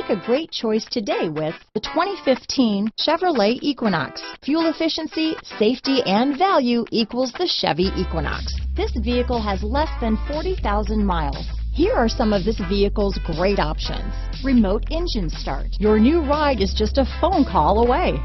Make a great choice today with the 2015 Chevrolet Equinox. Fuel efficiency, safety, and value equals the Chevy Equinox. This vehicle has less than 40,000 miles. Here are some of this vehicle's great options. Remote engine start. Your new ride is just a phone call away.